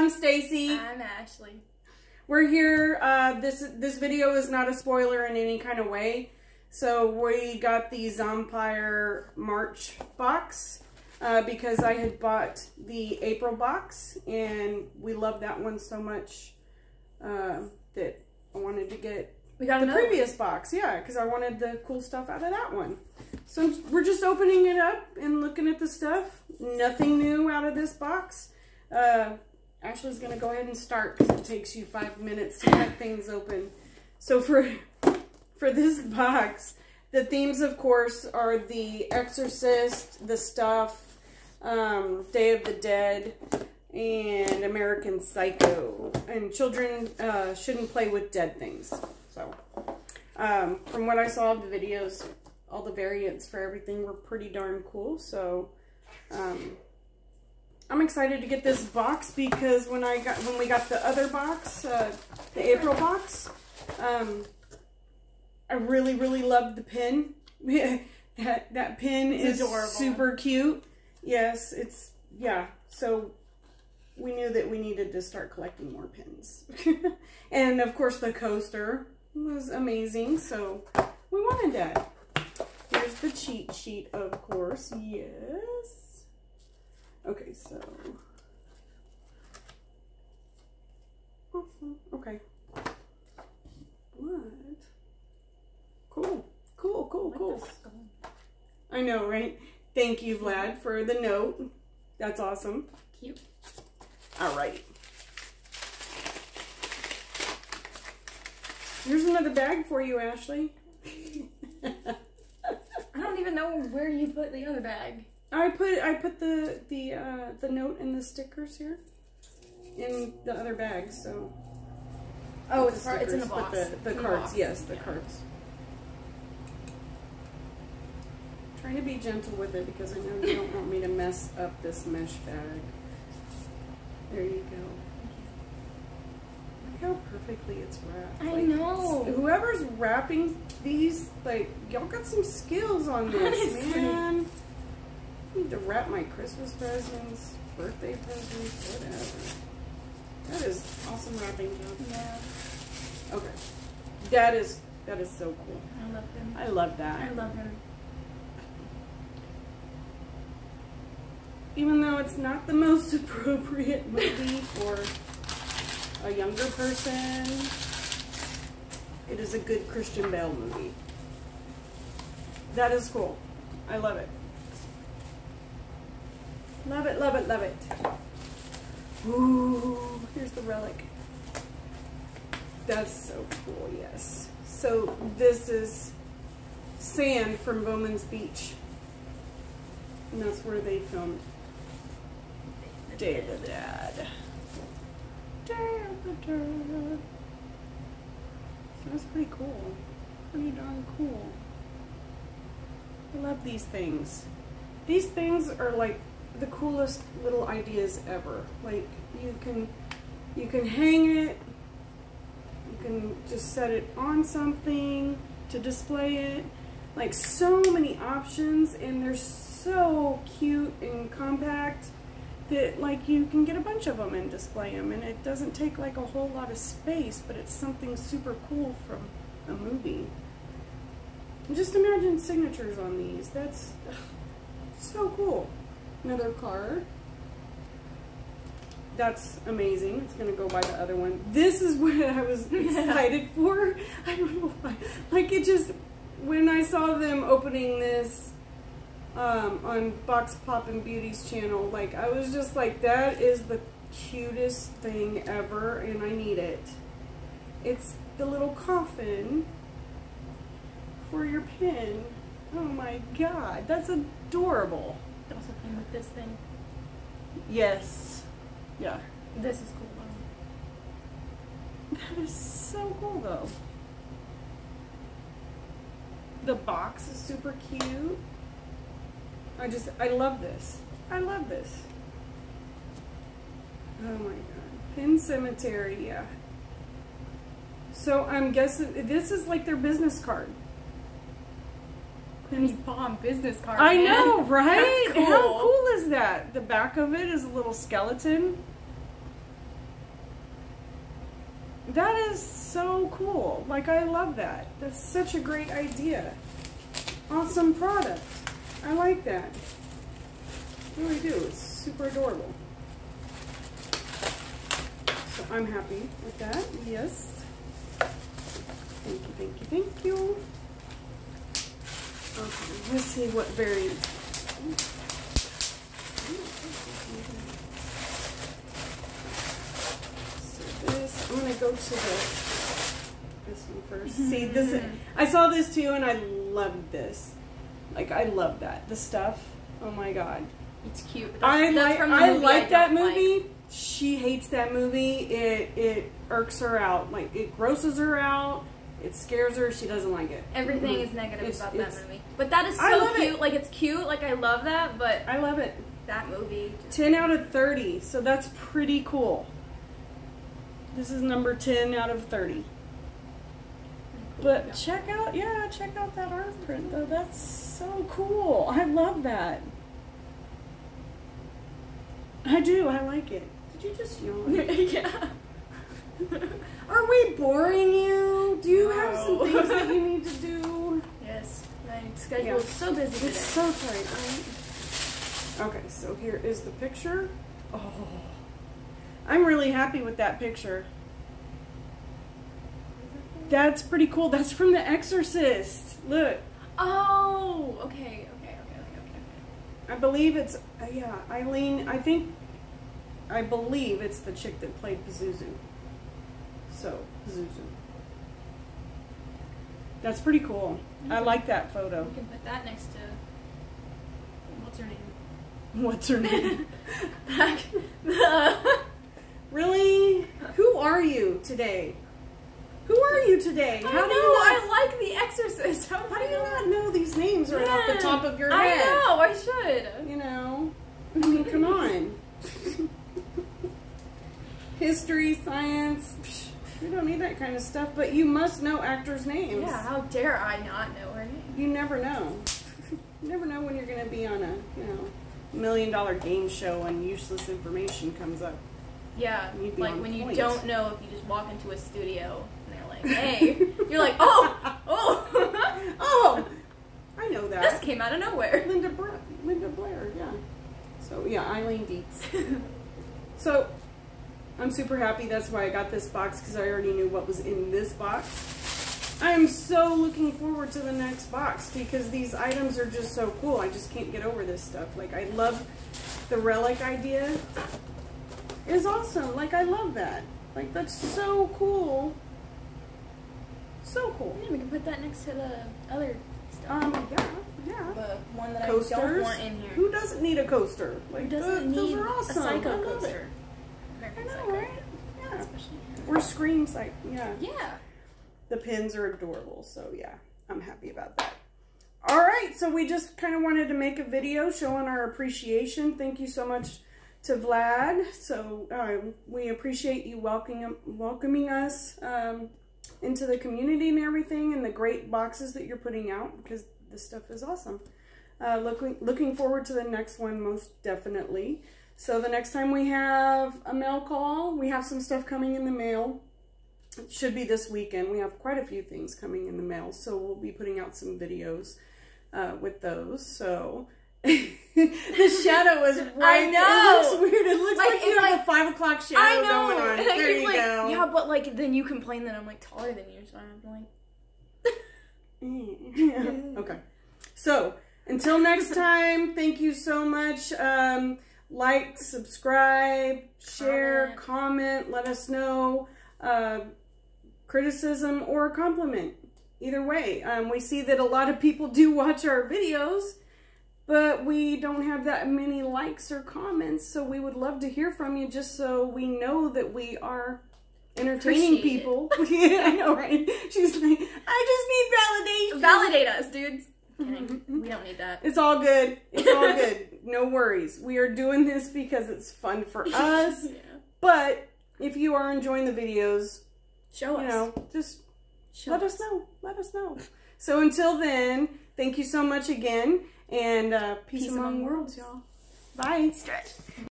I'm Stacy. I'm Ashley. We're here. This video is not a spoiler in any kind of way. So we got the Zompire March box because I had bought the April box and we loved that one so much that I wanted to get the previous box. Yeah, because I wanted the cool stuff out of that one. So we're just opening it up and looking at the stuff. Nothing new out of this box. Ashley's going to go ahead and start because it takes you 5 minutes to cut things open. So for this box, the themes, of course, are The Exorcist, The Stuff, Day of the Dead, and American Psycho. And children shouldn't play with dead things. So from what I saw of the videos, all the variants for everything were pretty darn cool. So I'm excited to get this box because when we got the other box, the April box, I really loved the pin. that pin is adorable. Super cute. Yes, it's, yeah. So we knew that we needed to start collecting more pins. And of course the coaster was amazing. So we wanted that. Here's the cheat sheet, of course. Yes. Okay, so, okay, what? Cool, cool, cool, cool. I know, right? Thank you, Vlad, for the note. That's awesome. Cute. All right. Here's another bag for you, Ashley. I don't even know where you put the other bag. I put the note and the stickers here in the other bag. So oh, it's in the box. The cards, yes, the cards. I'm trying to be gentle with it because I know you don't want me to mess up this mesh bag. There you go. Look how perfectly it's wrapped. I know. Whoever's wrapping these, like, y'all got some skills on this, man. I need to wrap my Christmas presents, birthday presents, whatever. That is awesome wrapping job. Yeah. Okay. That is so cool. I love them. I love that. I love her. Even though it's not the most appropriate movie for a younger person, it is a good Christian Bale movie. That is cool. I love it. Love it, love it, love it. Ooh, here's the relic. That's so cool, yes. So this is sand from Bowman's Beach. And that's where they filmed Day of the Dead. Day of the Dead. So that's pretty cool. Pretty darn cool. I love these things. These things are like the coolest little ideas ever. Like you can hang it, you can just set it on something to display it. Like so many options, and they're so cute and compact that like you can get a bunch of them and display them, and it doesn't take like a whole lot of space, but it's something super cool from a movie. And just imagine signatures on these. That's so cool. Another card. That's amazing. It's going to go by the other one. This is what I was excited for. I don't know why. Like it just, when I saw them opening this on Box Pop and Beauty's channel, like I was just like, that is the cutest thing ever and I need it. It's the little coffin for your pin. Oh my God. That's adorable. Also came with this thing. Yes. Yeah. This is cool. That is so cool though. The box is super cute. I love this. I love this. Oh my God. Pin Cemetery, yeah. So I'm guessing this is like their business card. Penny's bomb business card. I know, right? Cool. How cool is that? The back of it is a little skeleton. That is so cool. Like, I love that. That's such a great idea. Awesome product. I like that. What do? It's super adorable. So I'm happy with that. Yes. Thank you, thank you, thank you. Okay, let's see what variant. I'm gonna go to this one first. See, this, I saw this too, and I loved this. Like, I love that. The Stuff. Oh my god, it's cute. I like that movie. She hates that movie. It irks her out. Like, it grosses her out. It scares her. She doesn't like it. Everything is negative about that movie. But that is so cute. Like, it's cute. Like, I love that. But I love it. That movie. 10 out of 30. So that's pretty cool. This is number 10 out of 30. But check out, yeah, check out that art print though. That's so cool. I love that. I do. I like it. Did you just yawn? Yeah. Are we boring you? Do you have some things that you need to do? Yes. My schedule is so busy today. It's so tight. Okay, so here is the picture. Oh. I'm really happy with that picture. That's pretty cool. That's from The Exorcist. Look. Oh, okay. I believe it's, yeah, Eileen, I believe it's the chick that played Pazuzu. So, Pazuzu. That's pretty cool. Mm-hmm. I like that photo. We can put that next to, what's her name? What's her name? Really? Who are you today? Who are you today? How do you not? I like The Exorcist. How do you not know these names right off the top of your head? I know. I should. You know. I mean, come on. History, science. Psh, we don't need that kind of stuff. But you must know actors' names. Yeah. How dare I not know her name? You never know. You never know when you're going to be on a, you know, $1 million game show and useless information comes up. Yeah, like when you don't know, if you just walk into a studio and they're like, hey, you're like, oh, I know that. This came out of nowhere. Linda Blair, yeah. So, yeah, Eileen Dietz. So, I'm super happy. That's why I got this box, because I already knew what was in this box. I am so looking forward to the next box, because these items are just so cool. I just can't get over this stuff. Like, I love the relic idea. Is awesome. Like, I love that. Like, that's so cool. So cool. Yeah, we can put that next to the other stuff. Yeah. The one that coasters. I don't want in here. Who doesn't need a coaster? Like, those are awesome. A psycho coaster. American Psycho. Right? Yeah. Especially here. Or Scream Psycho. Yeah. Yeah. The pins are adorable, so yeah. I'm happy about that. Alright, so we just kind of wanted to make a video showing our appreciation. Thank you so much to Vlad, so we appreciate you welcoming us into the community and everything, and the great boxes that you're putting out, because this stuff is awesome. Looking forward to the next one, most definitely. So the next time we have a mail call, we have some stuff coming in the mail. It should be this weekend. We have quite a few things coming in the mail, so we'll be putting out some videos with those. So. The shadow was right. I know. It looks weird. It looks like you have a 5 o'clock shadow going on. There you go. Yeah, but like then you complain that I'm like taller than you, so I'm like. Okay. So until next time, thank you so much. Like, subscribe, share, comment. Let us know criticism or compliment. Either way, we see that a lot of people do watch our videos. But we don't have that many likes or comments, so we would love to hear from you just so we know that we are entertaining people. Yeah, I know, right? She's like, I just need validation. Validate us, dudes. We don't need that. It's all good. It's all good. No worries. We are doing this because it's fun for us. Yeah. But if you are enjoying the videos, just let us know. Let us know. So until then, thank you so much again. And peace among worlds, y'all. Bye. Stretch.